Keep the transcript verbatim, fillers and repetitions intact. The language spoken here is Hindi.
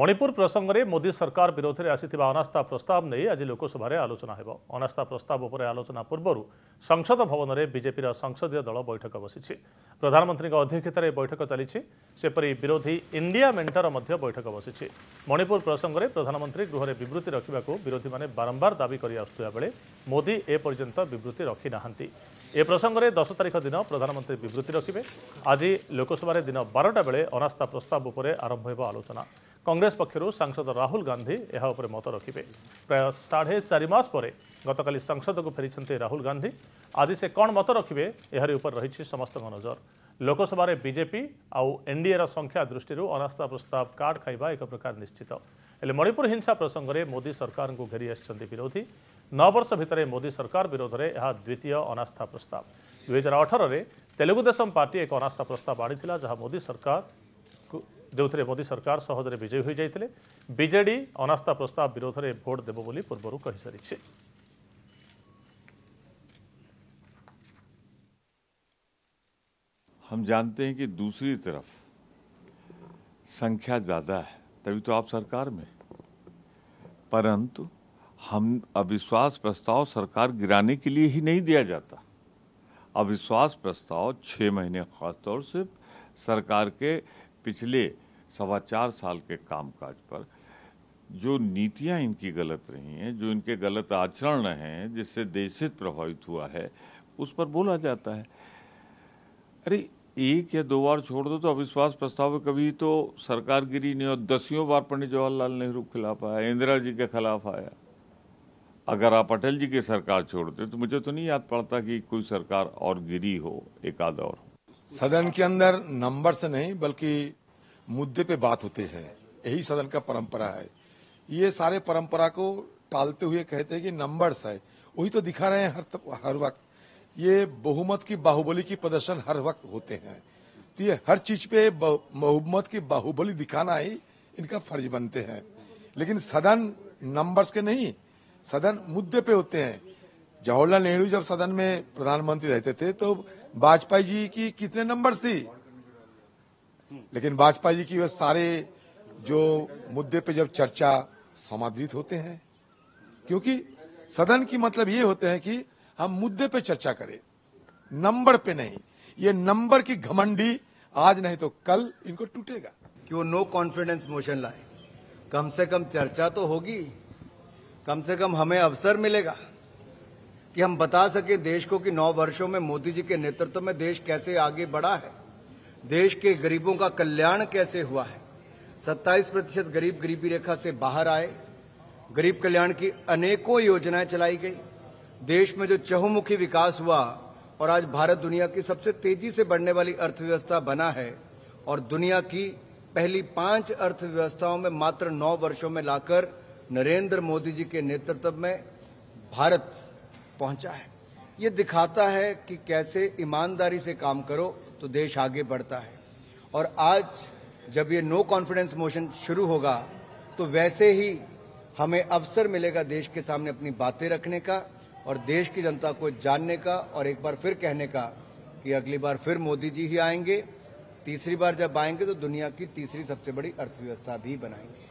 मणिपुर प्रसंग में मोदी सरकार विरोध में आसी अनास्था प्रस्ताव नहीं आज लोकसभा आलोचना हो। अनास्था प्रस्ताव पर आलोचना पूर्व संसद भवन में बीजेपी संसदीय दल बैठक बसी प्रधानमंत्री अध्यक्षतार बैठक चली सेपरी विरोधी इंडिया मेंटर बैठक बसी। मणिपुर प्रसंग में प्रधानमंत्री गृह में विवृत्ति रखा विरोधी मैंने बारंबार दावी कर मोदी एपर्यंत विवृत्ति रखि ना। ए प्रसंग में दस तारिख दिन प्रधानमंत्री विवृत्ति रखिबे। आज लोकसभा दिन बारटा बेले अनास्था प्रस्ताव पर आरंभ हो आलोचना। कांग्रेस पक्षर सांसद राहुल गांधी यहाँ पर मत रखिबे। प्राय साढ़े चार मास पर गतकाली संसद को फेरी राहुल गांधी आज से कौन मत रखिबे एहरी उपर रही समस्त नजर। लोकसभा रे बीजेपी आउ एनडीएर संख्या दृष्टि अनास्था प्रस्ताव काट खाइबा एक प्रकार निश्चित। हेले मणिपुर हिंसा प्रसंग में मोदी सरकार को घेरी आछंती विरोधी। नौ वर्ष भितर मोदी सरकार विरोध में यह द्वितीय अनास्था प्रस्ताव। दुई हजार अठारह में तेलुगुदेशम पार्टी एक अनास्था प्रस्ताव आनी जहाँ मोदी सरकार जो मोदी सरकार सहजरे विजयी हो जाते। बीजेडी अनास्था प्रस्ताव विरोध में भोट देव बोली पूर्व कही सारी। हम जानते हैं कि दूसरी तरफ संख्या ज़्यादा है तभी तो आप सरकार में, परंतु हम अविश्वास प्रस्ताव सरकार गिराने के लिए ही नहीं दिया जाता। अविश्वास प्रस्ताव छः महीने खासतौर से सरकार के पिछले सवा चार साल के कामकाज पर जो नीतियां इनकी गलत रही हैं, जो इनके गलत आचरण रहे हैं, जिससे देश हित प्रभावित हुआ है, उस पर बोला जाता है। अरे एक या दो बार छोड़ दो तो अविश्वास प्रस्ताव में कभी तो सरकार गिरी नहीं। और दसियों बार पंडित जवाहरलाल नेहरू के खिलाफ आया, इंदिरा जी के खिलाफ आया। अगर आप अटल जी की सरकार छोड़ते तो मुझे तो नहीं याद पड़ता कि कोई सरकार और गिरी हो, एक आध और। सदन के अंदर नंबर से नहीं बल्कि मुद्दे पे बात होते हैं, यही सदन का परंपरा है। ये सारे परंपरा को टालते हुए कहते हैं कि नंबर्स है, वही तो दिखा रहे हैं हर हर वक्त। ये बहुमत की बाहुबली की प्रदर्शन हर वक्त होते हैं। तो ये हर चीज पे बहुमत की बाहुबली दिखाना ही इनका फर्ज बनते हैं। लेकिन सदन नंबर्स के नहीं, सदन मुद्दे पे होते हैं। जवाहरलाल नेहरू जब सदन में प्रधानमंत्री रहते थे तो वाजपेयी जी की कितने नंबर्स थी, लेकिन वाजपेयी जी की वह सारे जो मुद्दे पे जब चर्चा समाधित होते हैं, क्योंकि सदन की मतलब ये होते हैं कि हम मुद्दे पे चर्चा करें, नंबर पे नहीं। ये नंबर की घमंडी आज नहीं तो कल इनको टूटेगा। कि वो नो कॉन्फिडेंस मोशन लाए, कम से कम चर्चा तो होगी, कम से कम हमें अवसर मिलेगा कि हम बता सके देश को कि नौ वर्षों में मोदी जी के नेतृत्व में देश कैसे आगे बढ़ा है, देश के गरीबों का कल्याण कैसे हुआ है। सत्ताईस प्रतिशत गरीब गरीबी रेखा से बाहर आए, गरीब कल्याण की अनेकों योजनाएं चलाई गई। देश में जो चहुमुखी विकास हुआ और आज भारत दुनिया की सबसे तेजी से बढ़ने वाली अर्थव्यवस्था बना है और दुनिया की पहली पांच अर्थव्यवस्थाओं में मात्र नौ वर्षों में लाकर नरेंद्र मोदी जी के नेतृत्व में भारत पहुंचा है। ये दिखाता है कि कैसे ईमानदारी से काम करो तो देश आगे बढ़ता है। और आज जब ये नो कॉन्फिडेंस मोशन शुरू होगा तो वैसे ही हमें अवसर मिलेगा देश के सामने अपनी बातें रखने का और देश की जनता को जानने का और एक बार फिर कहने का कि अगली बार फिर मोदी जी ही आएंगे। तीसरी बार जब आएंगे तो दुनिया की तीसरी सबसे बड़ी अर्थव्यवस्था भी बनाएंगे।